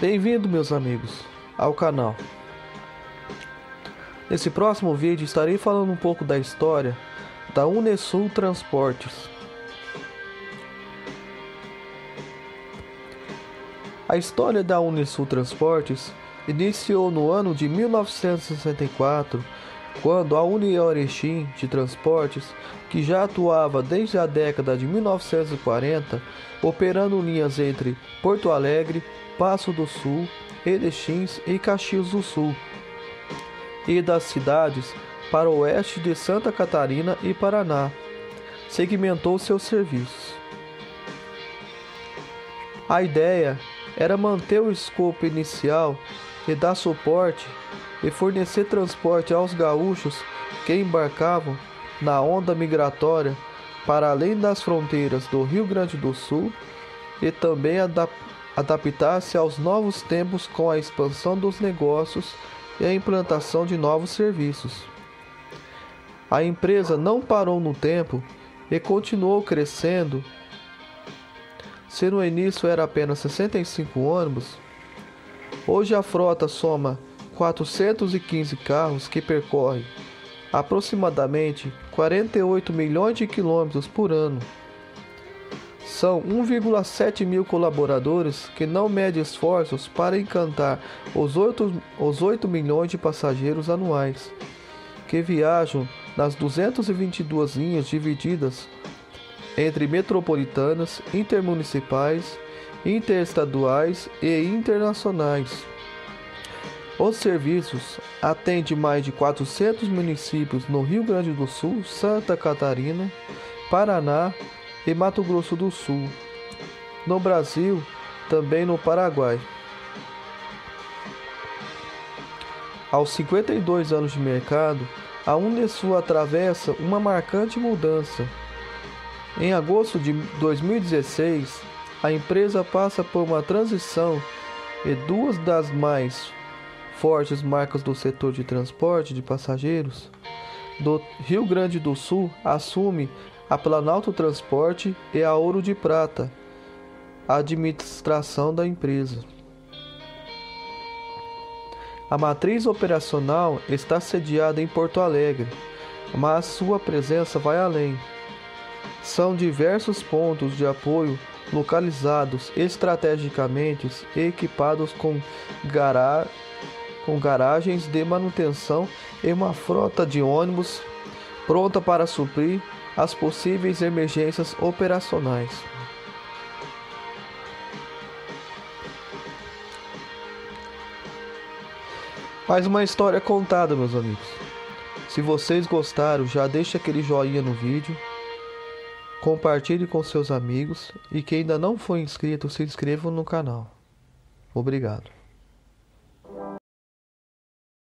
Bem-vindo, meus amigos, ao canal. Nesse próximo vídeo estarei falando um pouco da história da Unesul Transportes. A história da Unesul Transportes iniciou no ano de 1964, quando a União Orestim de Transportes, que já atuava desde a década de 1940, operando linhas entre Porto Alegre, Passo do Sul, Erechim e Caxias do Sul, e das cidades para o oeste de Santa Catarina e Paraná, segmentou seus serviços. A ideia era manter o escopo inicial e dar suporte e fornecer transporte aos gaúchos que embarcavam na onda migratória para além das fronteiras do Rio Grande do Sul, e também adaptar-se aos novos tempos com a expansão dos negócios e a implantação de novos serviços. A empresa não parou no tempo e continuou crescendo. Se no início era apenas 65 ônibus, hoje a frota soma 415 carros que percorrem aproximadamente 48 milhões de quilômetros por ano. São 1,7 mil colaboradores que não medem esforços para encantar os 8 milhões de passageiros anuais, que viajam nas 222 linhas divididas entre metropolitanas, intermunicipais, interestaduais e internacionais. Os serviços atendem mais de 400 municípios no Rio Grande do Sul, Santa Catarina, Paraná e Mato Grosso do Sul, no Brasil, também no Paraguai. Aos 52 anos de mercado, a Unesul atravessa uma marcante mudança. Em agosto de 2016, a empresa passa por uma transição e duas das mais fortes marcas do setor de transporte de passageiros do Rio Grande do Sul assume a Planalto Transporte e a Ouro de Prata, a administração da empresa. A matriz operacional está sediada em Porto Alegre, mas sua presença vai além. São diversos pontos de apoio localizados estrategicamente e equipados com garagens de manutenção e uma frota de ônibus pronta para suprir as possíveis emergências operacionais. Mais uma história contada, meus amigos. Se vocês gostaram, já deixa aquele joinha no vídeo, compartilhe com seus amigos e quem ainda não foi inscrito, se inscrevam no canal. Obrigado.